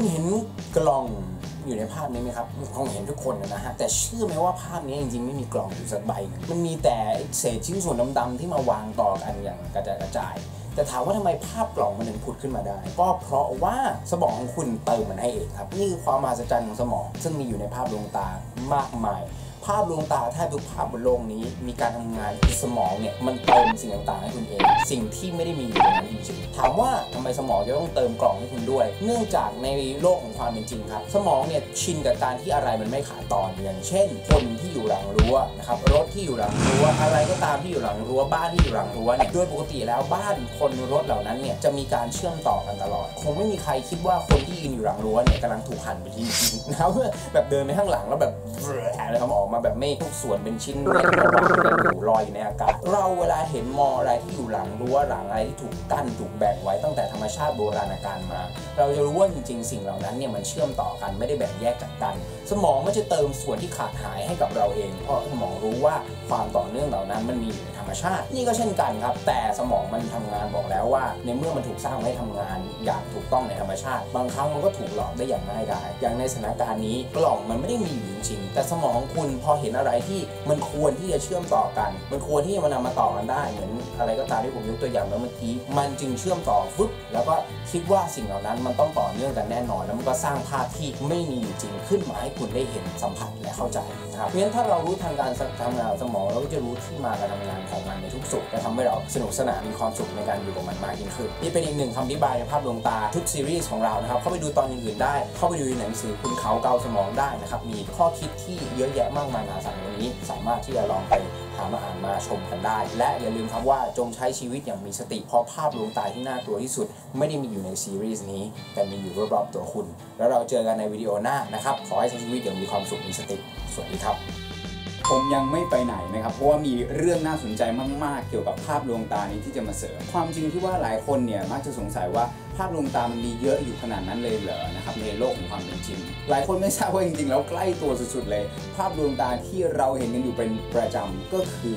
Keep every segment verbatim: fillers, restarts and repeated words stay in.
คุณเห็นกล่องอยู่ในภาพนี้ไหมครับคงเห็นทุกคนนะฮะแต่เชื่อไหมว่าภาพนี้จริงๆไม่มีกล่องอยู่สักใบมันมีแต่เศษชิ้นส่วนดำๆที่มาวางต่อกันอย่างกระจายกระจายแต่ถามว่าทำไมภาพกล่องมันถึงผุดขึ้นมาได้ก็เพราะว่าสมองของคุณเติมมันให้เองครับนี่คือความมหัศจรรย์ของสมองซึ่งมีอยู่ในภาพดวงตามากมายภาพดวงตาแทบทุกภาพบนโลกนี้มีการทำงานที่สมองเนี่ยมันเติมสิ่งต่างๆให้คุณเองสิ่งที่ไม่ได้มีอยู่ในนั้นจริงๆถามว่าทำไมสมองจะต้องเติมกล่องให้คุณด้วยเนื่องจากในโลกของความเป็นจริงครับสมองเนี่ยชินกับการที่อะไรมันไม่ขาดตอนอย่างเช่นคนที่อยู่หลังรั้วนะครับรถที่อยู่หลังรั้วอะไรก็ตามที่อยู่หลังรั้วบ้านที่อยู่หลังรั้วเนี่ยโดยปกติแล้วบ้านคนรถเหล่านั้นเนี่ยจะมีการเชื่อมต่อกันตลอดคงไม่มีใครคิดว่าคนที่ยืนอยู่หลังรั้วเนี่ยกำลังถูกหั่นเป็นชิ้นๆนะแบบเดินไปข้างหลังแล้วแบบอะไรทำออกมาแบบไม่ทุกส่วนเป็นชิ้นลอยอยู่ในอากาศเราเวลาเห็นมออะไรที่อยู่หลังรั้วหลังอะไรที่ถูกกั้นถูกแบ่งไว้ตั้งแต่ธรรมชาติโบราณกาลมาเราจะรู้ว่าจริงๆสิ่งเหล่านั้นเนี่ยมันเชื่อมต่อกันไม่ได้แบ่งแยกจากกันสมองมันจะเติมส่วนที่ขาดหายให้กับเราเองเพราะสมองรู้ว่าความต่อเนื่องเหล่านั้นมันมีอยู่ในธรรมชาตินี่ก็เช่นกันครับแต่สมองมันทำงานบอกแล้วว่าในเมื่อมันถูกสร้างให้ทำงานอย่างถูกต้องในธรรมชาติบางครั้งมันก็ถูกหลอกได้อย่างง่ายดายอย่างในสถานการณ์นี้กล่องมันไม่ได้มีอยู่จริงแต่สมองของคุณพอเห็นอะไรที่มันควรที่จะเชื่อมต่อกันมันควรที่จะมานำมาต่อกันได้เหมือนอะไรก็ตามที่ผมยกตัวอย่างแล้วเมื่อกี้มันจึงเชื่อมต่อฟึบแล้วก็คิดว่าสิ่งเหล่านั้นมันต้องต่อเนื่องกันแน่นอนแล้วมันก็สร้างภาพที่ไม่มีอยู่จริงขึ้นมาให้คุณได้เห็นสัมผัสและเข้าใจนะครับเพราะฉะนั้นถ้าเรารู้ทางการทำงานสมองเราก็จะรู้ที่มาการทำงานของมันในทุกส่วนและทำให้เราสนุกสนานมีความสุขในการอยู่กับมันมากยิ่งขึ้นนี่เป็นอีกหนึ่งคำอธิบายในภาพดวงตาทุกซีรีส์ของเรานะครับเข้าไปดูตอนอื่นๆได้เข้าไปดูในหนังสือคุณเขาเกาสมองได้นะครับมีข้อคิดที่เยอะแยะมากมายมหาศาลวันนี้สามารถที่จะลองไปหามาอ่านมาชมกันได้และอย่าลืมครับว่าจงใช้ชีวิตอย่างมีสติเพราะภาพดวงตาที่น่ากลัวที่สุดไม่ได้มีอยู่ในซีรีส์นี้แต่มีอยู่รอบๆตัวคุณแล้วเราเจอกันในวิดีโอหน้านะครับขอให้ใช้ชีวิตอย่างมีความสุขมีสติสวัสดีครับผมยังไม่ไปไหนนะครับเพราะว่ามีเรื่องน่าสนใจมากๆเกี่ยวกับภาพดวงตานี้ที่จะมาเสริมความจริงที่ว่าหลายคนเนี่ยมักจะสงสัยว่าภาพดวงตามันมีเยอะอยู่ขนาดนั้นเลยเหรอนะครับในโลกของความเป็นจริงหลายคนไม่ทราบว่าจริงๆแล้วใกล้ตัวสุดๆเลยภาพดวงตาที่เราเห็นกันอยู่เป็นประจำก็คือ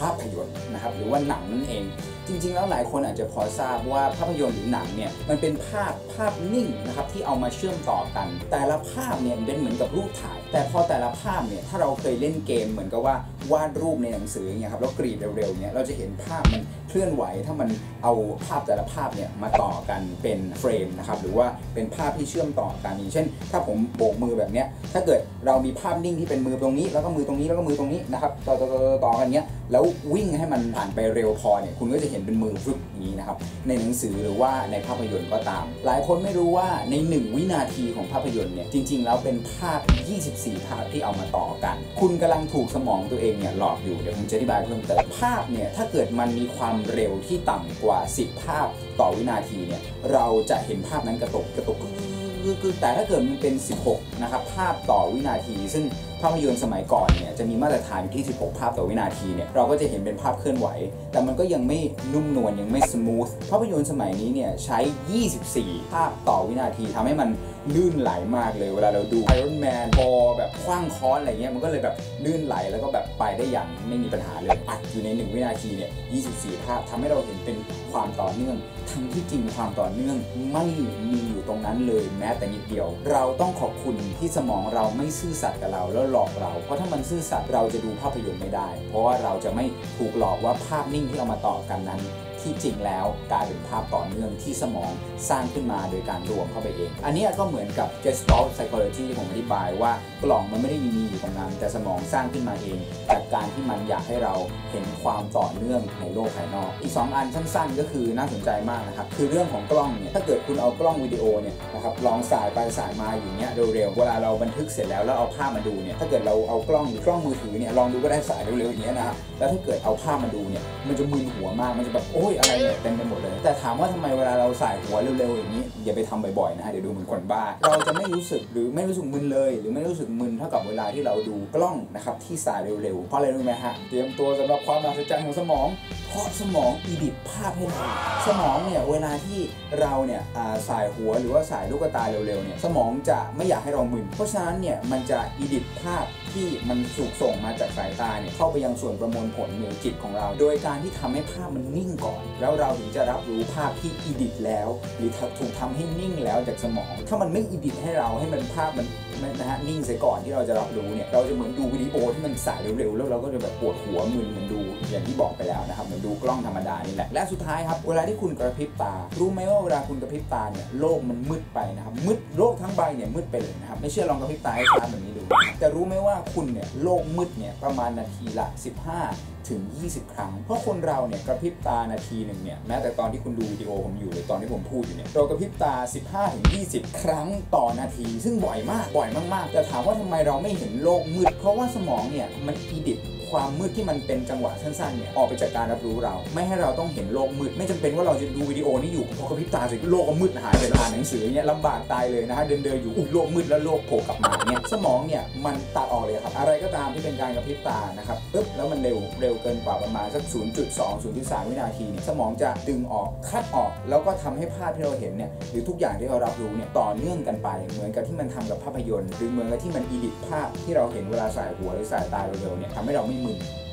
ภาพยนตร์นะครับหรือว่าหนังนั่นเองจริงๆแล้วหลายคนอาจจะพอทราบว่าภาพยนตร์หรือหนังเนี่ยมันเป็นภาพภาพนิ่งนะครับที่เอามาเชื่อมต่อกันแต่ละภาพเนี่ยเป็นเหมือนกับรูปถ่ายแต่พอแต่ละภาพเนี่ยถ้าเราเคยเล่นเกมเหมือนกับว่าวาดรูปในหนังสืออย่างเงี้ยครับแล้วกรีดเร็วๆเนี่ยเราจะเห็นภาพมันเคลื่อนไหวถ้ามันเอาภาพแต่ละภาพเนี่ยมาต่อกันเป็นเฟรมนะครับหรือว่าเป็นภาพที่เชื่อมต่อกันอย่างเช่นถ้าผมโบกมือแบบเนี้ยถ้าเกิดเรามีภาพนิ่งที่เป็นมือตรงนี้แล้วก็มือตรงนี้แล้วก็มือตรงนี้นะครับต่อต่อต่อต่อกันเนี้ยแล้ววิ่งให้มันผ่านไปเร็วพอเนี่ยคุณก็จะเห็นเป็นมือฟึบนี้นะครับในหนังสือหรือว่าในภาพยนตร์ก็ตามหลายคนไม่รู้ว่าในหนึ่งวินาทีของภาพยนตร์เนี่ยจริงๆแล้วเป็นภาพยี่สิบสี่ภาพที่เอามาต่อกันคุณกำลังถูกสมองตัวเองเนี่ยหลอกอยู่เดี๋ยวผมจะอธิบายเพิ่มเติมภาพเนี่ยถ้าเกิดมันมีความเร็วที่ต่ำกว่าสิบภาพต่อวินาทีเนี่ยเราจะเห็นภาพนั้นกระตุกกระตุกแต่ถ้าเกิดมันเป็นสิบหกนะครับภาพต่อวินาทีซึ่งภาพยนตร์สมัยก่อนเนี่ยจะมีมาตรฐานอยู่ที่สิบหกภาพต่อวินาทีเนี่ยเราก็จะเห็นเป็นภาพเคลื่อนไหวแต่มันก็ยังไม่นุ่มนวลยังไม่สมูทภาพยนตร์สมัยนี้เนี่ยใช้ยี่สิบสี่ภาพต่อวินาทีทำให้มันลื่นไหลมากเลยเวลาเราดู Iron Man พอแบบคว้างค้อนอะไรเงี้ยมันก็เลยแบบลื่นไหลแล้วก็แบบไปได้อย่างไม่มีปัญหาเลยอัดอยู่ในหนึ่งวินาทีเนี่ยยี่สิบสี่ภาพทำให้เราเห็นเป็นความต่อเนื่องทั้งที่จริงความต่อเนื่องไม่มีอยู่ตรงนั้นเลยแม้แต่นิดเดียวเราต้องขอบคุณที่สมองเราไม่ซื่อสัตย์กับเราแล้วหลอกเราเพราะถ้ามันซื่อสัตย์เราจะดูภาพยนตร์ไม่ได้เพราะว่าเราจะไม่ถูกหลอกว่าภาพนิ่งที่เอามาต่อกันนั้นที่จริงแล้วกลายเป็นภาพต่อเนื่องที่สมองสร้างขึ้นมาโดยการรวมเข้าไปเองอันนี้ก็เหมือนกับ Gestalt Psychology ที่ผมอธิบายว่ากล่องมันไม่ได้มีอยู่ตรงนั้นแต่สมองสร้างขึ้นมาเองจากการที่มันอยากให้เราเห็นความต่อเนื่องในโลกภายนอกอีกสองอันสั้นๆก็คือน่าสนใจมากนะครับคือเรื่องของกล้องเนี่ยถ้าเกิดคุณเอากล้องวิดีโอเนี่ยนะครับลองสายไปสายมาอยู่เนี้ยเร็วๆเวลาเราบันทึกเสร็จแล้วแล้วเอาภาพมาดูเนี่ยถ้าเกิดเราเอากล้องหรือกล้องมือถือเนี่ยลองดูก็ได้สายเร็วๆอย่างเงี้ยนะครับแล้วถ้าเกิดเอาภาพมาดูเนี่ยมันจะมึนหัวมากมันจะแบบโอ้ยอะไรเนี่ยเต็มไปหมดเลยแต่ถามว่าทำไมเวลาเราสายหัวเร็วๆอย่างนี้อย่าไปทำบ่อยๆนะฮะเดี๋ยวดูเหมือนคนบ้าเราจะไม่รู้สึกหรือไม่รู้สึกมึนเลยหรือไม่รู้สึกมึนเท่ากับเวลาที่เราดูกล้องนะครับที่สายเร็วๆเพราะอะไรรู้ไหมฮะเตรียมตัวสำหรับความมหัศจรรย์ของสมองเพราะสมองอีดิทภาพให้เราสมองเนี่ยเวลาที่เราเนี่ยสายหัวหรือว่าสายลูกตาเร็วๆเนี่ยสมองจะไม่อยากให้เรามึนเพราะฉะนั้นเนี่ยมันจะอีดิทภาพ ที่มันสูบส่งมาจากสายตาเนี่ยเข้าไปยังส่วนประมวลผลเหนือจิตของเราโดยการที่ทำให้ภาพมันนิ่งก่อนแล้วเราถึงจะรับรู้ภาพที่อิดิทแล้วหรือถูกทำให้นิ่งแล้วจากสมองถ้ามันไม่อิดิทให้เราให้มันภาพมันนะฮะนิ่งเสียก่อนที่เราจะรับรู้เนี่ยเราจะเหมือนดูวิดีโอที่มันสายเร็วๆแล้วเราก็จะแบบปวดหัวมึนเหมือนดูอย่างที่บอกไปแล้วนะครับเหมือนดูกล้องธรรมดานี่แหละและสุดท้ายครับเวลาที่คุณกระพริบตารู้ไหมว่าเวลาคุณกระพริบตาเนี่ยโลกมันมืดไปนะครับมืดโลกทั้งใบเนี่ยมืดไปเลยนะครับไม่เชื่อลองกระพริบตาให้ช้าแบบนี้ดูแต่รู้ไหมว่าคุณเนี่ยโลกมืดเนี่ยประมาณนาทีละสิบห้าถึงยี่สิบ ครั้งเพราะคนเราเนี่ยกระพริบตานาทีหนึ่งเนี่ยแม้แต่ตอนที่คุณดูวิดีโอผมอยู่หรือตอนที่ผมพูดอยู่เนี่ยเรากระพริบตา สิบห้าถึงยี่สิบ ครั้งต่อนาทีซึ่งบ่อยมากบ่อยมากๆแต่ถามว่าทำไมเราไม่เห็นโลกมืดเพราะว่าสมองเนี่ยมันอีดิทความมืดที่มันเป็นจังหวะสั้นๆเนี่ยออกไปจากการรับรู้เราไม่ให้เราต้องเห็นโลกมืดไม่จำเป็นว่าเราจะดูวิดีโอนี้อยู่พอกระพริบตาเสร็จโลกก็มืดหายไปอ่านหนังสือเนี่ยลำบากตายเลยนะฮะเดินเดินอยู่โลกมืดแล้วโลกโผล่กลับมาเนี่ยสมองเนี่ยมันตัดออกเลยครับอะไรก็ตามที่เป็นการกระพริบตานะครับปึ๊บแล้วมันเร็วเร็วเกินกว่าประมาณสัก ศูนย์จุดสอง ศูนย์จุดสาม วินาทีเนี่ยสมองจะดึงออกคัดออกแล้วก็ทำให้ภาพที่เราเห็นเนี่ยหรือทุกอย่างที่เรารับรู้เนี่ยต่อเนื่องกันไปเหมือนกับที่มันทำกับภาพยนตร์หรือเหมือนกับที่มันอีดิทภาพที่เราเห็นเวลาสายหัวหรือสายตาเร็วๆเนี่ยทำให้เรา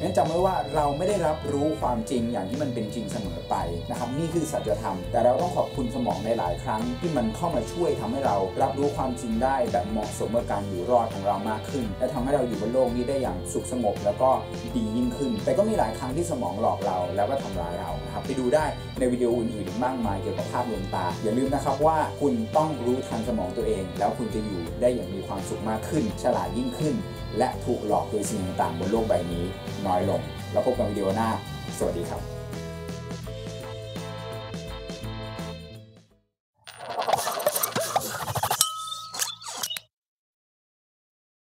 งั้นจำไว้ว่าเราไม่ได้รับรู้ความจริงอย่างที่มันเป็นจริงเสมอไปนะครับนี่คือสัจธรรมแต่เราต้องขอบคุณสมองในหลายครั้งที่มันเข้ามาช่วยทำให้เรารับรู้ความจริงได้แบบเหมาะสมกับการอยู่รอดของเรามากขึ้นและทำให้เราอยู่บนโลกนี้ได้อย่างสุขสงบแล้วก็ดียิ่งขึ้นแต่ก็มีหลายครั้งที่สมองหลอกเราแล้วก็ทำร้ายเรานะครับไปดูได้ในวิดีโออื่นๆมากมายเกี่ยวกับภาพลวงตาอย่าลืมนะครับว่าคุณต้องรู้ทันสมองตัวเองแล้วคุณจะอยู่ได้อย่างมีความสุขมากขึ้นฉลาดยิ่งขึ้นและถูกหลอกโดยสิ่งต่างๆบนโลกใบนี้น้อยลงแล้วพบกันวิดีโอหน้าสวัสดีครับ